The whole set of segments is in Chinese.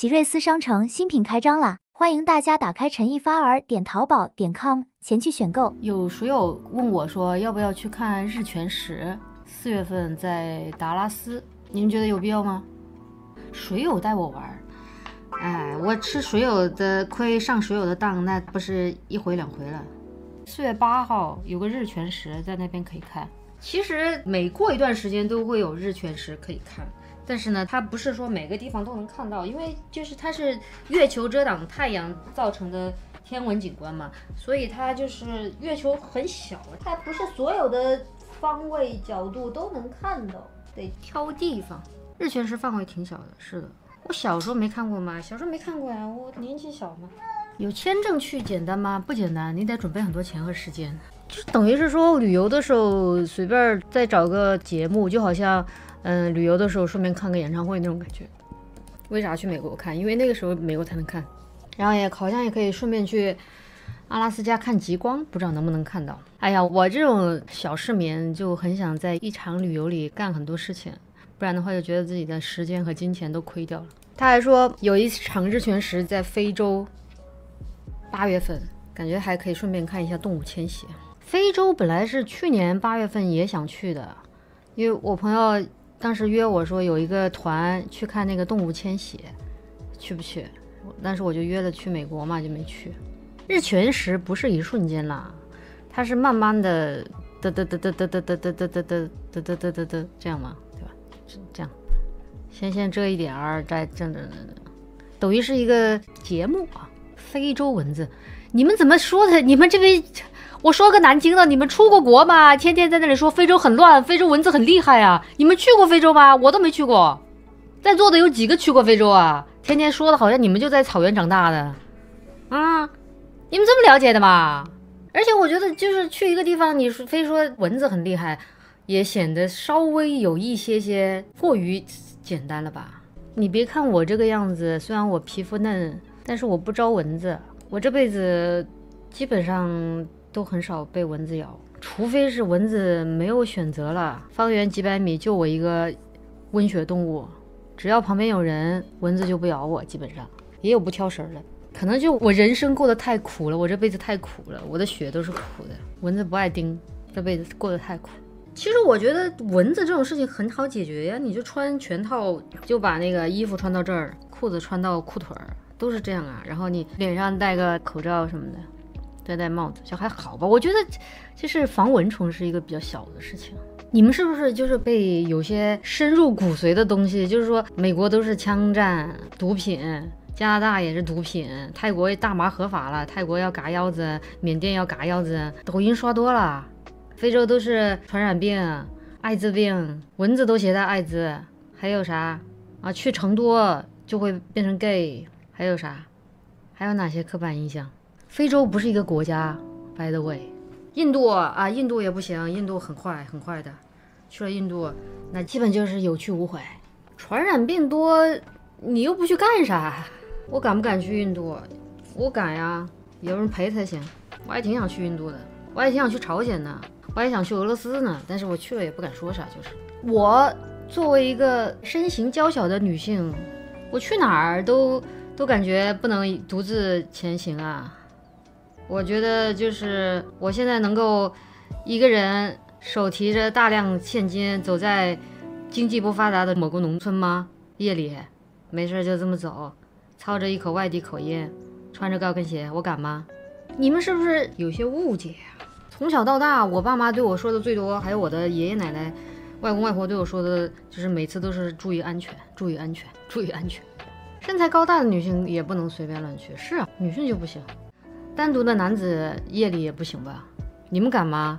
喜瑞思商城新品开张啦！欢迎大家打开陈毅发儿淘宝.com 前去选购。有水友问我说，要不要去看日全食？4月份在达拉斯，你们觉得有必要吗？水友带我玩，哎，我吃水友的亏，上水友的当，那不是一回两回了。4月8号有个日全食在那边可以看。 其实每过一段时间都会有日全食可以看，但是呢，它不是说每个地方都能看到，因为就是它是月球遮挡太阳造成的天文景观嘛，所以它就是月球很小，它不是所有的方位角度都能看到，得挑地方。日全食范围挺小的，是的，我小时候没看过嘛，小时候没看过呀，我年纪小嘛。有签证去简单吗？不简单，你得准备很多钱和时间。 就等于是说，旅游的时候随便再找个节目，就好像，旅游的时候顺便看个演唱会那种感觉。为啥去美国看？因为那个时候美国才能看，然后也好像也可以顺便去阿拉斯加看极光，不知道能不能看到。哎呀，我这种小市民就很想在一场旅游里干很多事情，不然的话就觉得自己的时间和金钱都亏掉了。他还说有一场日全食在非洲，8月份，感觉还可以顺便看一下动物迁徙。 非洲本来是去年8月份也想去的，因为我朋友当时约我说有一个团去看那个动物迁徙，去不去？但是我就约了去美国嘛，就没去。日全食不是一瞬间啦，它是慢慢的，这样嘛，对吧？这样，先遮一点儿，再等于是一个节目啊。非洲蚊子，你们怎么说的？你们这边。 我说个难听的，你们出过国吗？天天在那里说非洲很乱，非洲蚊子很厉害啊！你们去过非洲吗？我都没去过，在座的有几个去过非洲啊？天天说的好像你们就在草原长大的，啊，你们这么了解的吗？而且我觉得就是去一个地方，你说非说蚊子很厉害，也显得稍微有一些些过于简单了吧？你别看我这个样子，虽然我皮肤嫩，但是我不招蚊子，我这辈子基本上。 都很少被蚊子咬，除非是蚊子没有选择了，方圆几百米就我一个温血动物，只要旁边有人，蚊子就不咬我。基本上也有不挑食的，可能就我人生过得太苦了，我这辈子太苦了，我的血都是苦的，蚊子不爱叮，这辈子过得太苦。其实我觉得蚊子这种事情很好解决呀，你就穿全套，就把那个衣服穿到这儿，裤子穿到裤腿儿，都是这样啊。然后你脸上戴个口罩什么的。 再戴帽子就还好吧，我觉得就是防蚊虫是一个比较小的事情。你们是不是就是被有些深入骨髓的东西？就是说，美国都是枪战、毒品，加拿大也是毒品，泰国大麻合法了，泰国要嘎腰子，缅甸要嘎腰子，抖音刷多了，非洲都是传染病、艾滋病，蚊子都携带艾滋，还有啥啊？去成都就会变成 gay， 还有啥？还有哪些刻板印象？ 非洲不是一个国家 ，by the way， 印度啊，印度也不行，印度很坏很坏的，去了印度那基本就是有去无回，传染病多，你又不去干啥？我敢不敢去印度？我敢呀，有人陪才行。我还挺想去印度的，我还挺想去朝鲜呢，我还想去俄罗斯呢，但是我去了也不敢说啥，就是我作为一个身形娇小的女性，我去哪儿都感觉不能独自前行啊。 我觉得就是我现在能够一个人手提着大量现金走在经济不发达的某个农村吗？夜里没事就这么走，操着一口外地口音，穿着高跟鞋，我敢吗？你们是不是有些误解啊？从小到大，我爸妈对我说的最多，还有我的爷爷奶奶、外公外婆对我说的，就是每次都是注意安全，注意安全，注意安全。身材高大的女性也不能随便乱去，是啊，女性就不行。 单独的男子夜里也不行吧？你们敢吗？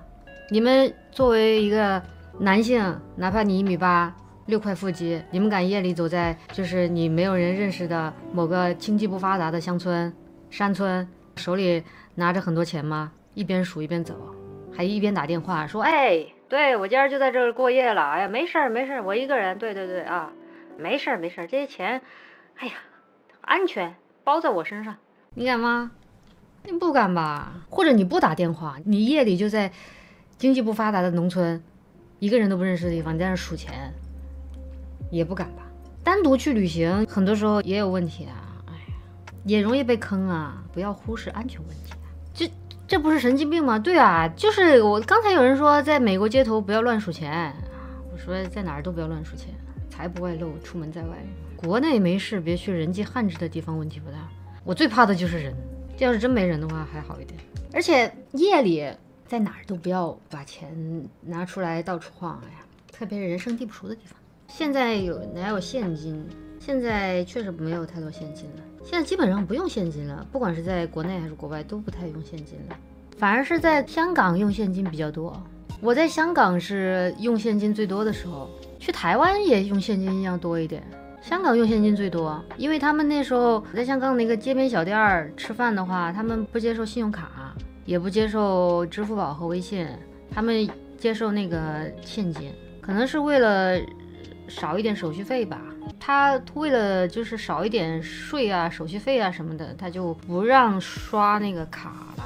你们作为一个男性，哪怕你1.8米，6块腹肌，你们敢夜里走在就是你没有人认识的某个经济不发达的乡村、山村，手里拿着很多钱吗？一边数一边走，还一边打电话说：“哎，对我今儿就在这儿过夜了。哎呀，没事儿没事儿，我一个人。对对对啊，没事儿没事儿，这些钱，哎呀，安全包在我身上。你敢吗？” 你不敢吧？或者你不打电话，你夜里就在经济不发达的农村，一个人都不认识的地方，你在那数钱，也不敢吧？单独去旅行，很多时候也有问题啊，哎呀，也容易被坑啊，不要忽视安全问题。这不是神经病吗？对啊，就是我刚才有人说在美国街头不要乱数钱，我说在哪儿都不要乱数钱，财不外露，出门在外。国内没事别去人迹罕至的地方，问题不大。我最怕的就是人，这要是真没人的话还好一点。而且夜里在哪儿都不要把钱拿出来到处晃，哎呀，特别是人生地不熟的地方。现在哪有现金？现在确实没有太多现金了，现在基本上不用现金了，不管是在国内还是国外都不太用现金了，反而是在香港用现金比较多。我在香港是用现金最多的时候，去台湾也用现金要多一点，香港用现金最多，因为他们那时候在香港那个街边小店吃饭的话，他们不接受信用卡，也不接受支付宝和微信，他们接受那个现金，可能是为了少一点手续费吧，他为了就是少一点税啊、手续费啊什么的，他就不让刷那个卡了。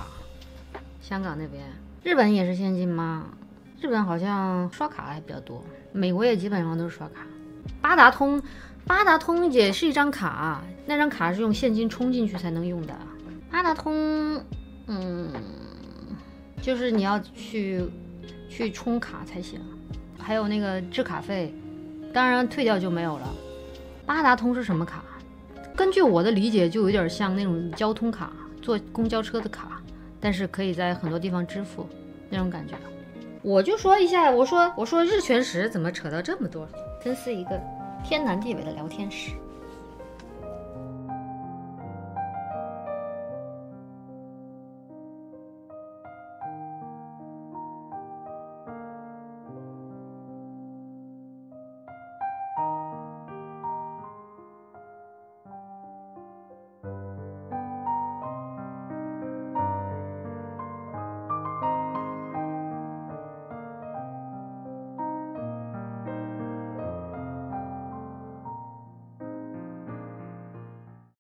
香港那边，日本也是现金吗？日本好像刷卡还比较多，美国也基本上都是刷卡。八达通也是一张卡，那张卡是用现金充进去才能用的。八达通，就是你要去充卡才行，还有那个制卡费。当然退掉就没有了。八达通是什么卡？根据我的理解，就有点像那种交通卡，坐公交车的卡，但是可以在很多地方支付那种感觉。我就说一下，我说日全食怎么扯到这么多，真是一个天南地北的聊天室。